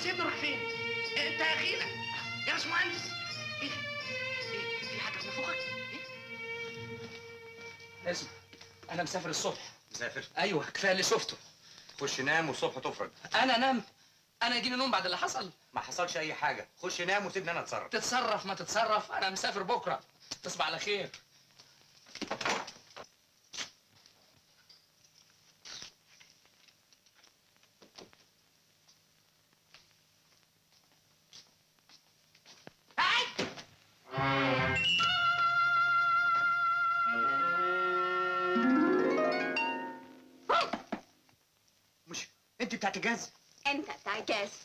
سيبني روح فين؟ انت يا اخينا يا باشمهندس. ايه؟ ايه؟ في حاجه بتنفخك؟ ايه؟ اسمع، انا مسافر الصبح. مسافر؟ ايوه، كفايه اللي شفته. خش نام والصبح تفرج. انا انام؟ انا يجيني نوم بعد اللي حصل؟ ما حصلش اي حاجه، خش نام وسيبني انا اتصرف. تتصرف ما تتصرف، انا مسافر بكره. تصبح على خير.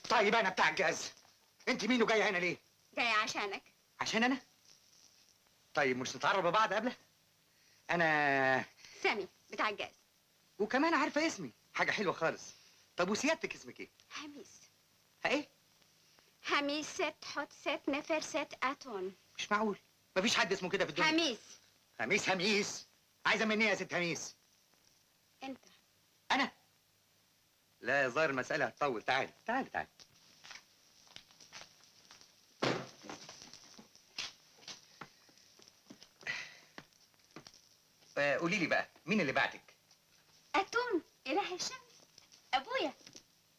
طيب انا بتاع الجهاز، انت مين وجايه هنا ليه؟ جايه عشانك. عشان انا؟ طيب مش نتعرف ببعض قبله؟ انا سامي بتاع الجهاز، وكمان عارفه اسمي. حاجه حلوه خالص. طب وسيادتك اسمك ايه؟ حميس. ايه؟ حميس ست حط ست نفر ست اتون. مش معقول، مفيش حد اسمه كده في الدنيا. حميس حميس حميس، عايزه مني يا ست حميس؟ انت. انا؟ لا يا ظاهر المساله هتطول. تعالي تعالي تعالي. قولي لي بقى، مين اللي بعتك؟ اتون اله الشمس، ابويا.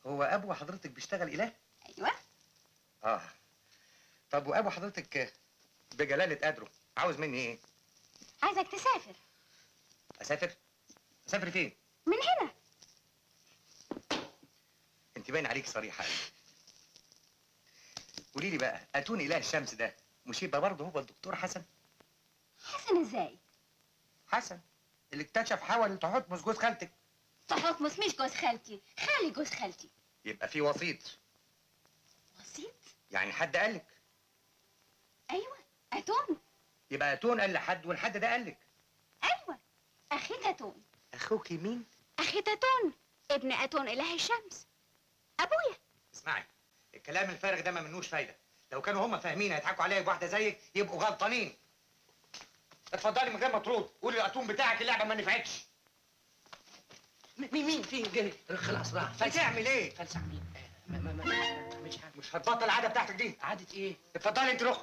هو ابو حضرتك بيشتغل اله؟ ايوه. طب وابو حضرتك بجلاله قدره عاوز مني ايه؟ عايزك تسافر. اسافر؟ اسافر فين؟ من هنا. انت باين عليك صريحه. قولي لي بقى، اتون اله الشمس ده مش يبقى برضه هو الدكتور حسن؟ حسن ازاي؟ حسن اللي اكتشف حاول تحتمس جوز خالتك. تحتمس مش جوز خالتي، خالي جوز خالتي. يبقى في وسيط. وسيط؟ يعني حد قالك؟ ايوه، اتون. يبقى اتون قال لحد والحد ده قالك؟ ايوه، اخيتاتون. اخوكي مين؟ اخيتاتون ابن اتون اله الشمس، ابويا. اسمعي، الكلام الفارغ ده ما منوش فايده. لو كانوا هم فاهمين هيضحكوا عليا بواحده زيك، يبقوا غلطانين. اتفضلي من غير ما ترد، قولي الاتون بتاعك اللعبه ما نفعتش. مين فين جري؟ خلاص راح. هتعمل ايه؟ فلسع مين؟ مش هتبطل العاده بتاعتك دي. عاده ايه؟ اتفضلي انت روح.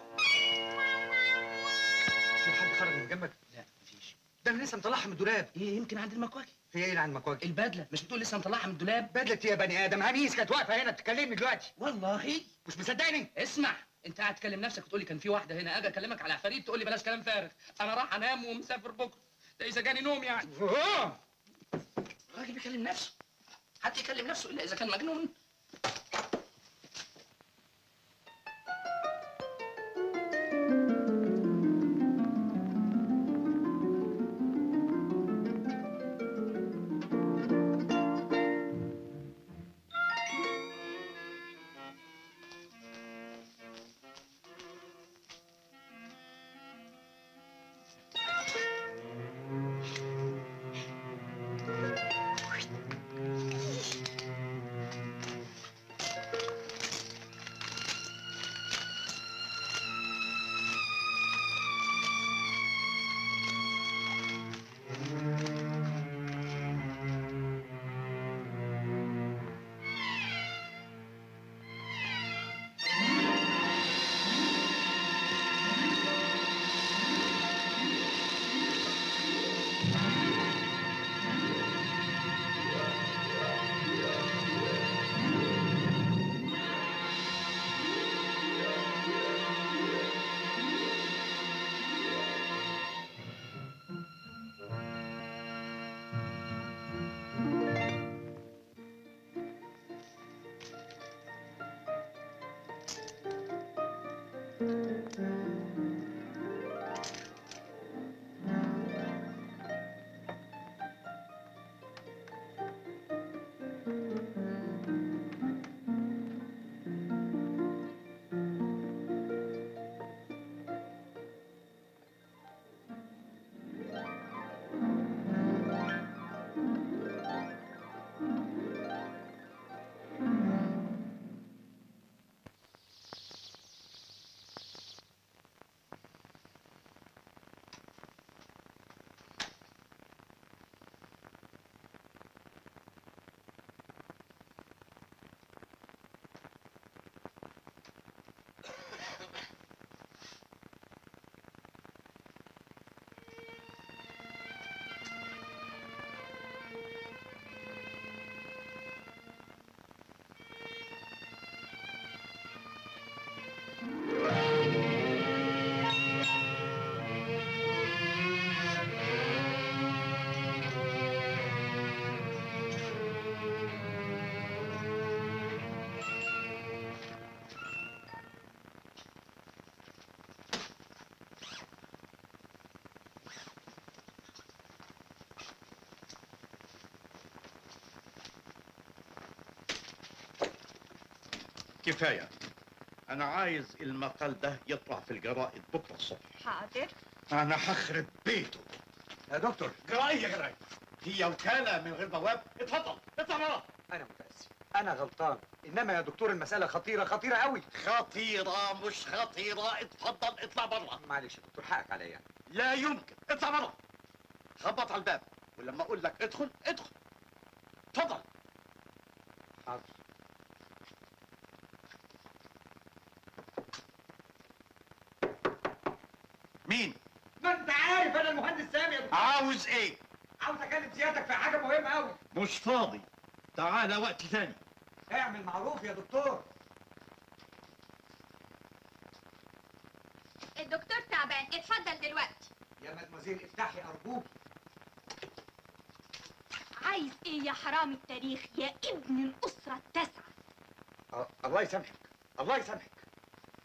في حد خرج من جنبك؟ لا مفيش. ده انا لسه مطلعها من الدولاب. ايه يمكن عند المكواكي. هي ايه اللي عند المكواكي؟ البدله. مش بتقول لسه مطلعها من الدولاب؟ بدله يا بني ادم. هاميس كانت واقفه هنا بتكلمني دلوقتي. والله مش مصدقني. اسمع، انت قاعد تكلم نفسك وتقول لي كان في واحده هنا، اجي اكلمك على عفاريت تقول لي بلاش كلام فارغ. انا راح انام ومسافر بكره، ده اذا جاني نوم يعني. الراجل بيكلم نفسه. حد يكلم نفسه الا اذا كان مجنون. كفاية، أنا عايز المقال ده يطلع في الجرائد بكرة الصبح. حاضر. أنا هخرب بيته. يا دكتور، جرايد يا جرايد. هي وكالة من غير بواب. اتفضل، اطلع برا. أنا متأسف، أنا غلطان، إنما يا دكتور المسألة خطيرة، خطيرة أوي. خطيرة مش خطيرة، اتفضل اطلع برا. معلش يا دكتور، حقك عليا. لا يمكن، اطلع برا. خبط على الباب، ولما أقول لك ادخل، ادخل. اتفضل. حاضر. مين؟ ما انت عارف انا المهندس سامي. عاوز ايه؟ عاوز اكلم سيادتك في حاجه مهمه قوي. مش فاضي، تعالى وقت ثاني. اعمل معروف يا دكتور. الدكتور تعبان، اتفضل دلوقتي. يا مدموزيل افتحي ارجوك. عايز ايه يا حرامي التاريخ يا ابن الاسره التاسعه؟ الله يسامحك، الله يسامحك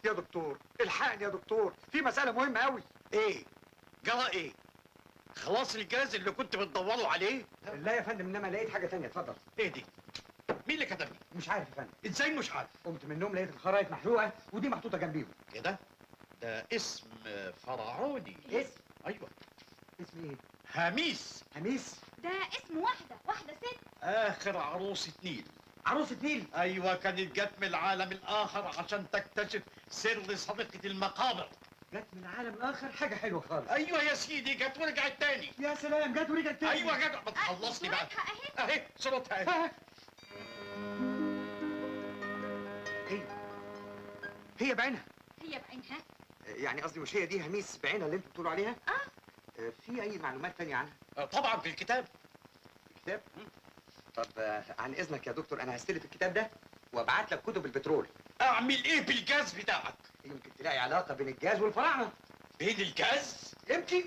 يا دكتور، الحقني يا دكتور، في مسألة مهمة أوي. إيه؟ جرى إيه؟ خلاص الجهاز اللي كنت بتدوروا عليه؟ لا يا فندم، إنما لقيت حاجة تانية، اتفضل. إيه دي؟ مين اللي كتب لي؟ مش عارف يا فندم. إزاي مش عارف؟ قمت من النوم لقيت الخرايط محروقة ودي محطوطة جنبيهم. إيه ده؟ ده اسم فرعوني. اسم؟ أيوه. اسم إيه؟ هاميس. هاميس؟ ده اسم واحدة ست. آخر عروسة نيل. عروسة نيل؟ أيوه، كانت جت من العالم الآخر عشان تكتشف سر صديقة المقابر. جت من عالم آخر؟ حاجة حلوة خالص. أيوه يا سيدي، جت ورجعت تاني. يا سلام، جت ورجعت تاني. أيوه جت. ما تخلصني بقى. صورتها أهي. أهي صورتها أهي. هي بعينها. هي بعينها؟ يعني قصدي مش هي دي هاميس بعينها اللي أنتوا بتقولوا عليها؟ آه. في أي معلومات تانية عنها؟ طبعًا في الكتاب. الكتاب؟ طب عن إذنك يا دكتور، أنا هستلف الكتاب ده وأبعت لك كتب البترول. أعمل إيه بالجاز بتاعك؟ يمكن تلاقي علاقة بين الجاز والفراعنة. بين الجاز؟ يمكن.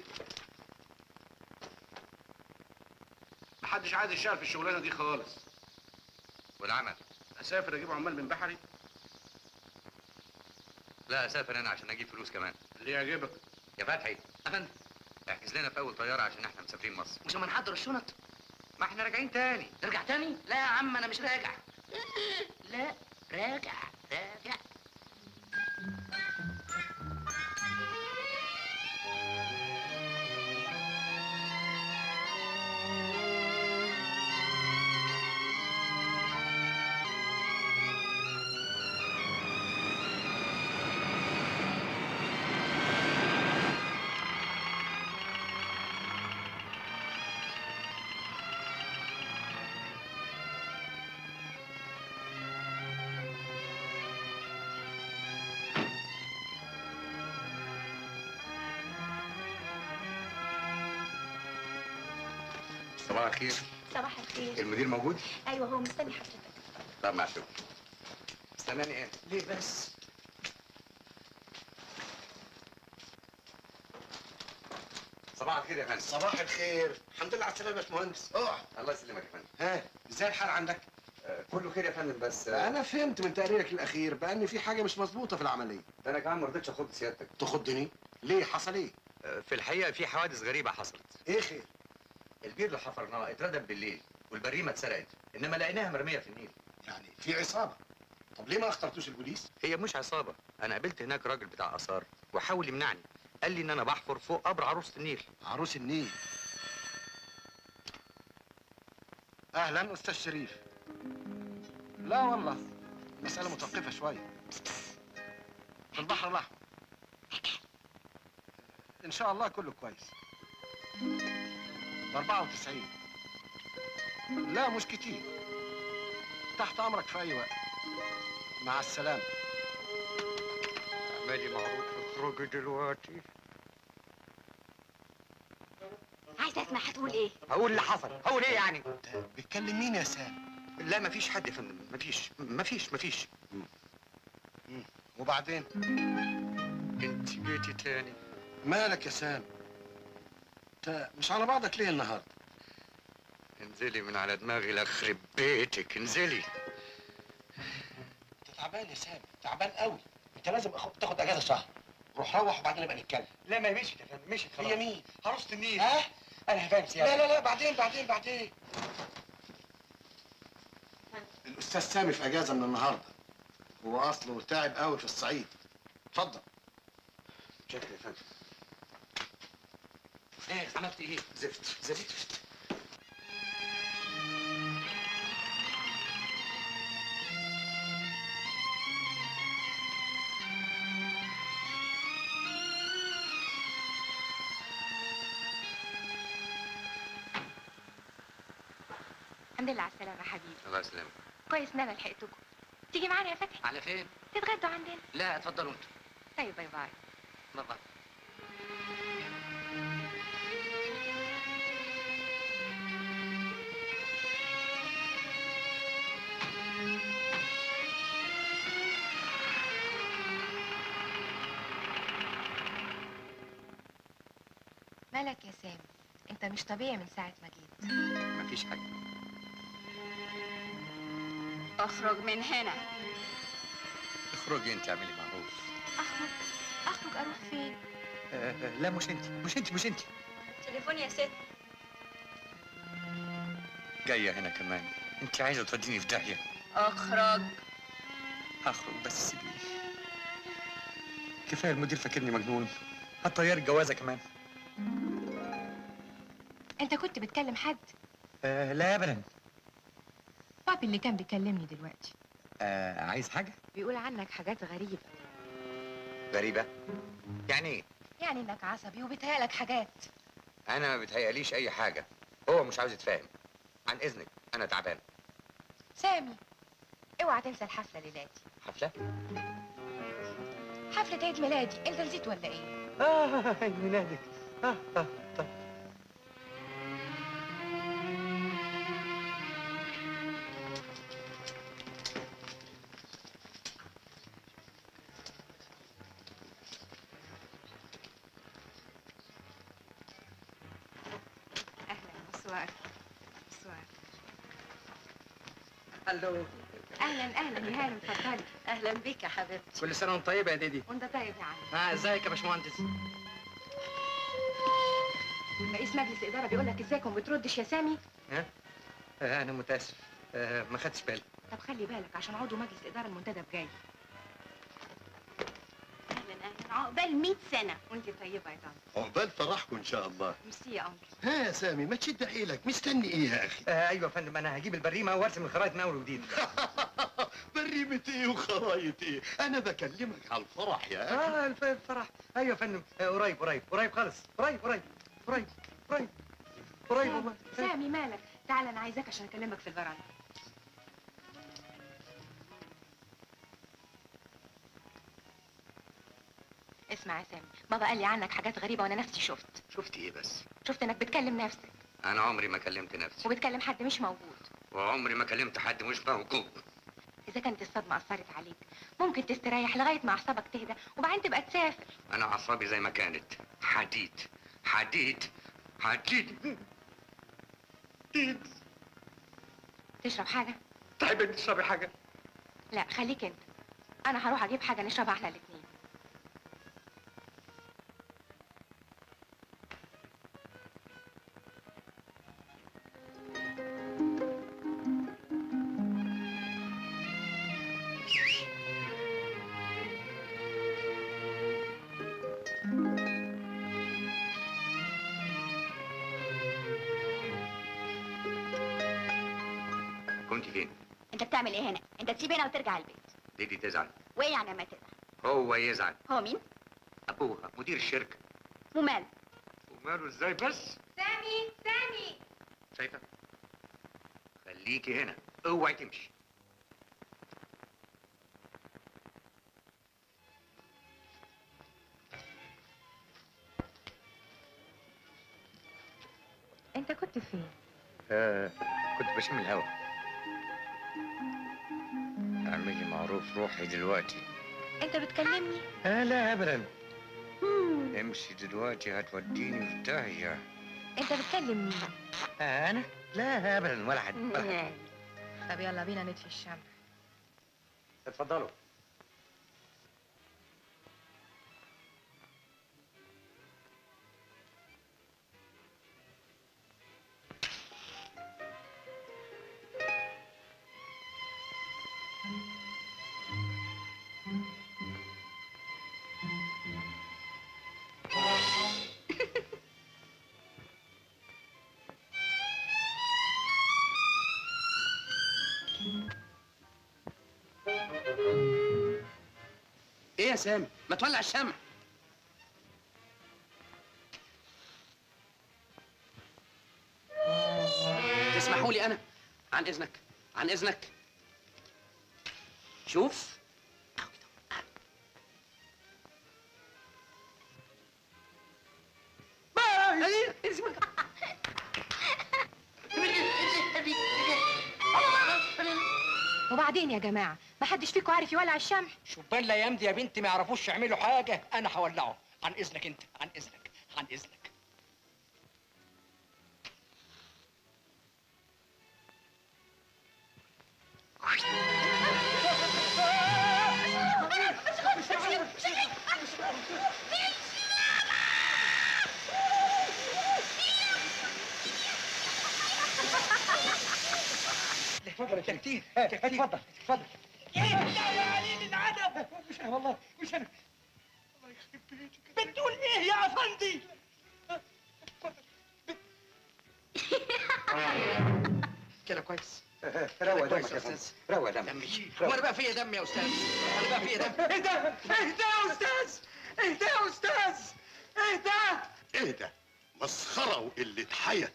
محدش عايز يشتغل في الشغلانة دي خالص. والعمل أسافر أجيب عمال من بحري؟ لا، أسافر أنا عشان أجيب فلوس كمان. اللي يعجبك يا فتحي. أفندم، احجز لنا في أول طيارة عشان إحنا مسافرين مصر. مش هنحضر الشنط؟ ما احنا راجعين تاني. نرجع تاني؟ لا يا عم، انا مش راجع. لا، راجع راجع. صباح الخير. صباح الخير. المدير موجود؟ ايوه، هو مستني حضرتك. طب مع الشغل. مستناني ايه؟ ليه بس؟ صباح الخير يا فندم. صباح الخير. الحمد لله على السلامة يا باشمهندس. اقعد. الله يسلمك يا فندم. ها، ازاي الحال عندك؟ كله خير يا فندم. بس انا فهمت من تقريرك الاخير بان في حاجه مش مظبوطه في العمليه. ده انا كمان ما رضيتش اخد سيادتك. تخضني ليه؟ حصل ايه؟ في الحقيقه في حوادث غريبه حصلت. ايه خير؟ البير اللي حفرناه اتردم بالليل والبريمه اتسرقت، انما لقيناها مرميه في النيل. يعني في عصابه؟ طب ليه ما اخترتوش البوليس؟ هي مش عصابه، انا قابلت هناك راجل بتاع اثار وحاول يمنعني، قال لي ان انا بحفر فوق قبر عروسه النيل. عروس النيل؟ اهلا استاذ شريف. لا والله مسألة متوقفة شوية في البحر الأحمر. إن شاء الله كله كويس. ب 94 لا مش كتير. تحت أمرك في أي وقت. مع السلامة. أعمالي معروض في خروجي دلوقتي. عايزة أسمع هتقول إيه؟ هقول اللي حصل. هقول إيه يعني؟ بتكلم مين يا سام؟ لا مفيش حد يا فندم، مفيش. وبعدين؟ انت جيتي تاني. مالك يا سام؟ انت مش على بعضك ليه النهارده؟ انزلي من على دماغي لاخرب بيتك، انزلي. انت تعبان يا سام، تعبان قوي، انت لازم تاخد اجازه شهر. روح وبعدين نبقى نتكلم. لا ما مشيت يا فندم، مشيت خلاص. هي مين؟ عروسة النيل. ها؟ انا هفانس يعني. لا بعدين. الأستاذ سامي في أجازة من النهاردة، هو أصله تعب قوي في الصعيد. اتفضل. شكرا يا فندم. إيه عملت إيه؟ زفت. الحمد لله على السلامة يا حبيبي. الله يسلمك. كويس ان انا لحقتكم. تيجي معانا يا فتحي؟ على فين؟ تتغدوا عندنا. لا اتفضلوا انتوا. طيب باي باي. باي باي. مالك يا سامي؟ انت مش طبيعي من ساعة ما جيت. مفيش حاجة. اخرج من هنا. اخرجي انت، اعملي معروف. اخرج اروح فين؟ لا مش انت. تليفون يا ست. جايه هنا كمان، انت عايزه توديني في داهيه. اخرج بس سيبيني. كفايه المدير فاكرني مجنون، هتطير الجوازه كمان. انت كنت بتكلم حد؟ لا ابدا. بابي اللي كان بيكلمني دلوقتي. عايز حاجة؟ بيقول عنك حاجات غريبة. غريبة؟ يعني ايه؟ يعني انك عصبي وبيتهيألك حاجات. أنا ما بيتهيأليش أي حاجة، هو مش عاوز يتفاهم. عن إذنك أنا تعبان. سامي اوعى تنسى الحفلة ليلاتي. حفلة؟ حفلة عيد ميلادي، أنت نسيت ولا إيه؟ عيد ميلادك. طيب. اهلا يا هانم، اتفضلي. اهلا بيك يا حبيبتي. كل سنه وانت طيبه يا ديدي. وانت طيب يا عم. ازيك يا باشمهندس؟ رئيس مجلس الاداره بيقول لك ازيك وما بتردش يا سامي. ها؟ انا متاسف، ما خدتش بالي. طب خلي بالك عشان عضو مجلس الاداره المنتدب جاي. اهلا. عقبال 100 سنه وانت طيبه يا طنط. عقبال فرحكم ان شاء الله. ميرسي يا انكل. ها يا سامي ما تشد حيلك، مستني ايه يا اخي؟ ايوه يا فندم، انا هجيب البريمه وارسم الخرايط من اول وجديد. بريمة ايه وخرايط ايه؟ أنا بكلمك على الفرح يا أخي. الفرح؟ أيوة يا فندم، قريب خالص، قريب والله. سامي مالك؟ تعال أنا عايزاك عشان أكلمك في الفرح. اسمع يا سامي، بابا قال لي عنك حاجات غريبة وأنا نفسي شفت. شفت إيه بس؟ شفت إنك بتكلم نفسك. أنا عمري ما كلمت نفسي. وبتكلم حد مش موجود. وعمري ما كلمت حد مش موجود. إذا كانت الصدمة أثرت عليك، ممكن تستريح لغاية ما أعصابك تهدى وبعدين تبقى تسافر. أنا أعصابي زي ما كانت، حديد. تشرب حاجة؟ تحبي تشربي حاجه؟ لا خليك انت، انا هروح اجيب حاجه نشربها احنا الاثنين. تعمل ايه هنا؟ انت تسيب هنا وترجع البيت. ديدي تزعل. وايه يعني ما تزعل؟ هو يزعل. هو مين؟ ابوها مدير الشركه. وماله؟ وماله ازاي بس؟ سامي سامي. شايفه؟ خليكي هنا، اوعي تمشي. انت كنت فين؟ كنت بشم الهوا. عملي معروف روحي دلوقتي. انت بتكلمني؟ لا ابدا. امشي دلوقتي هتوديني في داهيه. انت بتكلم مين؟ انا؟ لا ابدا ولا حد. طب يلا بينا ندفي الشمع. اتفضلوا. ايه يا سامي؟ ما تولع الشمع. تسمحوا لي انا؟ عن اذنك عن اذنك. شوف وبعدين يا جماعه ما حدش فيكم عارف يولع الشمع. شبان لا يمضي يا بنتي ما يعرفوش يعملوا حاجه. انا هولعه عن اذنك انت، عن اذنك عن اذنك. كتير اتفضل اتفضل. ايه ده يا قليل الادب؟ مش انا والله، مش انا. الله يخرب بيتك. بتقول ايه يا افندي؟ كده كويس. روق دمك يا فندم، روق دمك. وانا بقى فيا دم يا استاذ، وانا بقى فيا دم. اهدى اهدى يا استاذ، اهدى يا استاذ، اهدى. ايه ده؟ مسخره وقله حياة.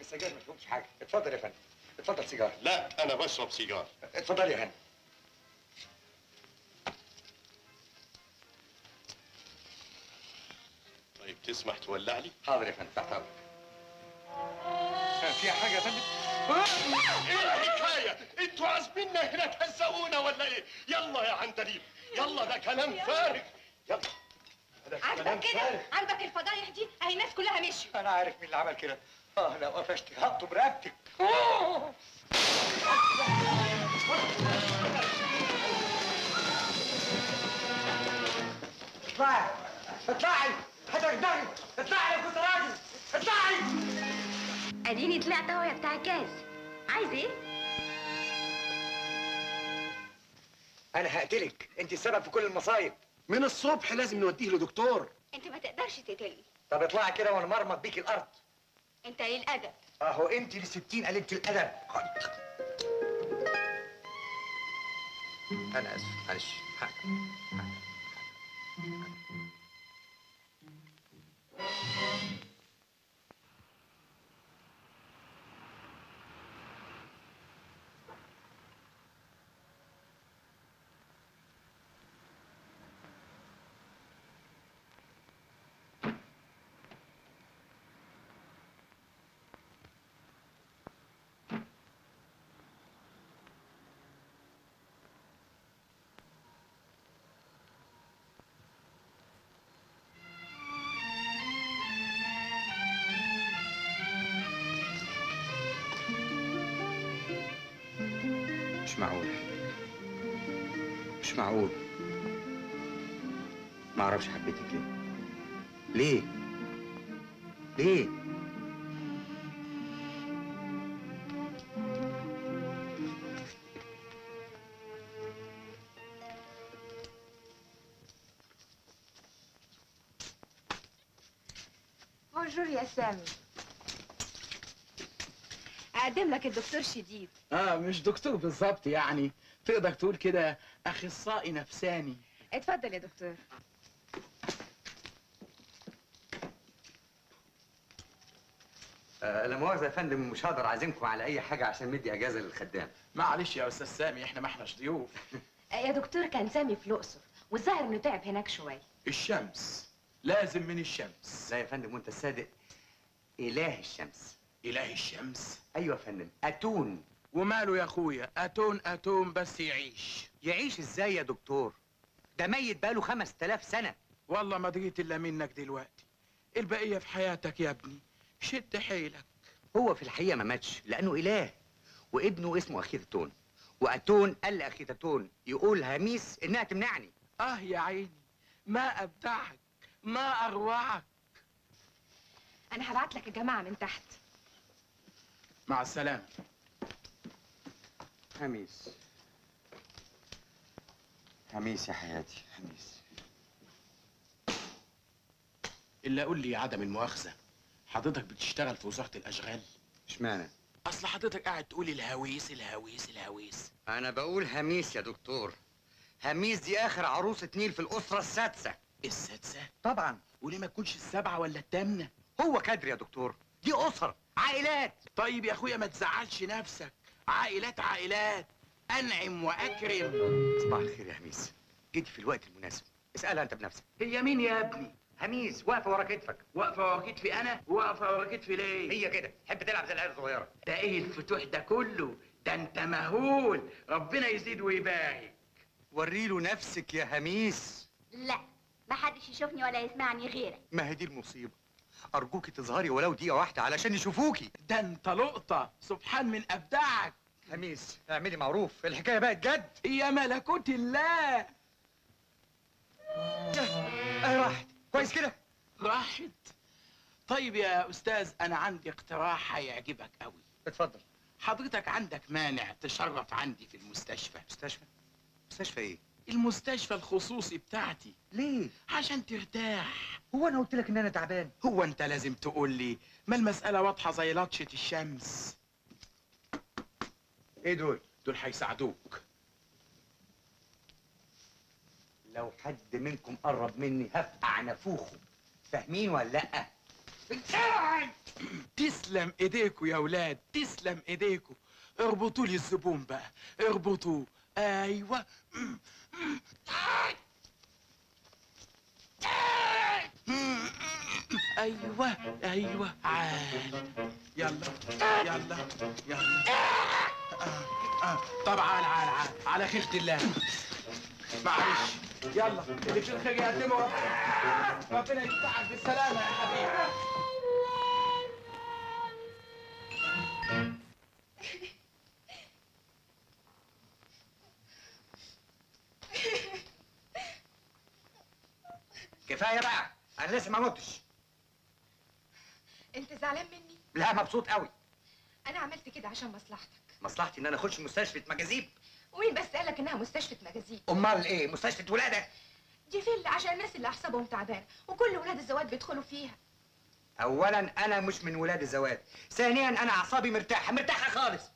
السجاير ما فيهمش حاجه. اتفضل يا فندم، اتفضل سيجاره. لا انا بشرب سيجاره. اتفضل يا هاني. طيب تسمح تولع لي؟ حاضر يا فندم، تحت امرك. فيها حاجه يا فندم؟ ايه الحكايه؟ انتوا عازميننا هنا تهزقونا ولا ايه؟ يلا يا عندليب، يلا ده كلام فارغ. يلا ده كلام فارغ. عندك الفضايح دي اهي، الناس كلها مشيوا. انا عارف مين اللي عمل كده. لو قفشتك هقطه برقبتك. اطلعي اطلعي هتغدري، اطلعي يا كسراني اطلعي. اديني طلعت اهو يا بتاع الكاس. عايز ايه؟ انا هقتلك، انت السبب في كل المصايب. من الصبح لازم نوديه لدكتور. انت ما تقدرش تقتلني. طب اطلعي كده وانا مرمط بيك الارض. انت ايه الادب؟ اهو انت اللي 60 قليله الادب. انا اسف معلش. مش معقول، مش معقول. معرفش حبيتك ليه؟ ليه؟ بونجور يا سامي. أقدم لك الدكتور شديد. مش دكتور بالظبط يعني، تقدر تقول كده أخصائي نفساني. اتفضل يا دكتور. لا مؤاخذة يا فندم، مش هقدر أعزمكم على أي حاجة عشان مدي إجازة للخدام. معلش يا أستاذ سامي، إحنا ما إحناش ضيوف. يا دكتور، كان سامي في الأقصر والظاهر إنه تعب هناك شوية. الشمس، لازم من الشمس. لا يا فندم، وأنت الصادق. إله الشمس. إله الشمس؟ أيوة يا فندم، أتون. وماله يا أخويا؟ أتون أتون بس يعيش. يعيش إزاي يا دكتور؟ ده ميت بقاله 5000 سنة. والله ما دريت إلا منك دلوقتي. البقية في حياتك يا ابني. شد حيلك. هو في الحقيقة ما ماتش لأنه إله، وابنه اسمه أخيتاتون، وأتون قال لأخيتاتون يقول هاميس إنها تمنعني. يا عيني، ما أبدعك، ما أروعك. أنا هبعت لك الجماعة من تحت. مع السلامة. هاميس، هاميس يا حياتي، هاميس. إلا قول لي يا عدم المؤاخذة، حضرتك بتشتغل في وزارة الأشغال؟ اشمعنى؟ أصل حضرتك قاعد تقول الهويس الهويس الهويس. أنا بقول هاميس يا دكتور. هاميس دي آخر عروسة نيل في الأسرة السادسة. السادسة؟ طبعًا. وليه ما تكونش السابعة ولا الثامنة؟ هو كدر يا دكتور، دي أسر، عائلات. طيب يا أخويا ما تزعلش نفسك، عائلات عائلات. أنعم وأكرم. صباح الخير يا هاميس، جيت في الوقت المناسب. اسألها أنت بنفسك. هي مين يا ابني؟ هاميس واقفة ورا كتفك. واقفة ورا كتفي أنا؟ واقفة ورا كتفي ليه؟ هي كده، تحب تلعب زي العيال الصغيرة. ده إيه الفتوح ده كله؟ ده أنت مهول، ربنا يزيد ويبارك. وريله نفسك يا هاميس. لا، ما حدش يشوفني ولا يسمعني غيرك. ما هي دي المصيبة. أرجوكي تظهري ولو دقيقة واحدة علشان يشوفوكي. ده أنت لقطة، سبحان من أبدعك. هاميس، اعملي معروف، الحكاية بقت جد. يا ملكوت الله. أهي راحت. كويس كده؟ راحت. طيب يا استاذ، انا عندي اقتراح هيعجبك قوي. اتفضل. حضرتك عندك مانع تشرف عندي في المستشفى؟ مستشفى؟ مستشفى ايه؟ المستشفى الخصوصي بتاعتي. ليه؟ عشان ترتاح. هو انا قلت لك ان انا تعبان؟ هو انت لازم تقول لي، ما المسألة واضحة زي لطشة الشمس. ايه دول؟ دول هيساعدوك. لو حد منكم قرب مني هفقع نافوخه، فاهمين ولا لأ؟ ابعد. تسلم ايديكوا يا ولاد، تسلم ايديكوا. اربطوا لي الزبون بقى، اربطوه. ايوه. ايوه ايوه، عال. يلا يلا يلا. طب عال عال عال على خيرة الله. معلش، يلا اللي في الخير يقدمه. ربنا يفتحك بالسلامة يا حبيبي. كفاية بقى، أنا لسه ما متش. أنت زعلان مني؟ لا، مبسوط قوي. أنا عملت كده عشان مصلحتك. مصلحتي إن أنا أخش مستشفى مجاذيب؟ وين بس قالك انها مستشفى مجازيب؟ امال ايه؟ مستشفى ولاده؟ دي فيل عشان الناس اللي اعصابهم تعبانه، وكل ولاد الزواج بيدخلوا فيها. اولا انا مش من ولاد الزواج، ثانيا انا اعصابي مرتاحه، مرتاحه خالص.